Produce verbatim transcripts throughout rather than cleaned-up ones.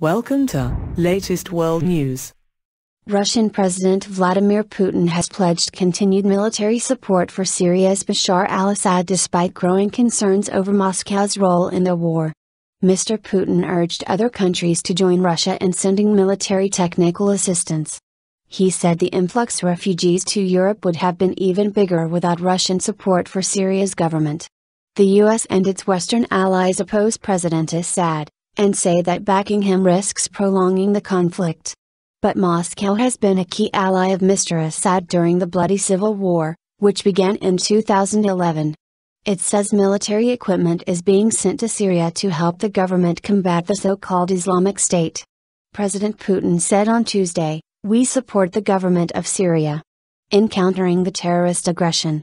Welcome to Latest World News. Russian President Vladimir Putin has pledged continued military support for Syria's Bashar al-Assad despite growing concerns over Moscow's role in the war. Mister Putin urged other countries to join Russia in sending military technical assistance. He said the influx of refugees to Europe would have been even bigger without Russian support for Syria's government. The U S and its Western allies oppose President Assad, and say that backing him risks prolonging the conflict. But Moscow has been a key ally of Mister Assad during the bloody civil war, which began in two thousand eleven. It says military equipment is being sent to Syria to help the government combat the so-called Islamic State. President Putin said on Tuesday, "We support the government of Syria in countering the terrorist aggression.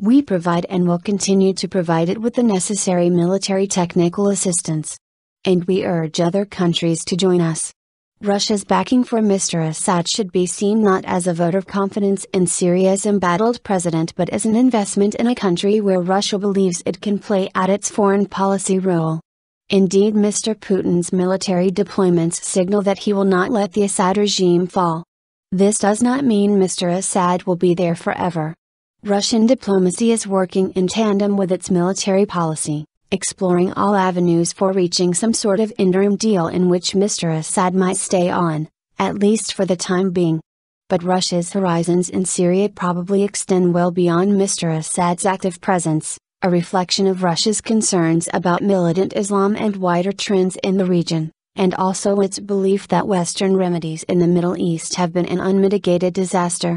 We provide and will continue to provide it with the necessary military technical assistance. And we urge other countries to join us." Russia's backing for Mister Assad should be seen not as a vote of confidence in Syria's embattled president but as an investment in a country where Russia believes it can play out its foreign policy role. Indeed, Mister Putin's military deployments signal that he will not let the Assad regime fall. This does not mean Mister Assad will be there forever. Russian diplomacy is working in tandem with its military policy, exploring all avenues for reaching some sort of interim deal in which Mister Assad might stay on, at least for the time being. But Russia's horizons in Syria probably extend well beyond Mister Assad's active presence, a reflection of Russia's concerns about militant Islam and wider trends in the region, and also its belief that Western remedies in the Middle East have been an unmitigated disaster.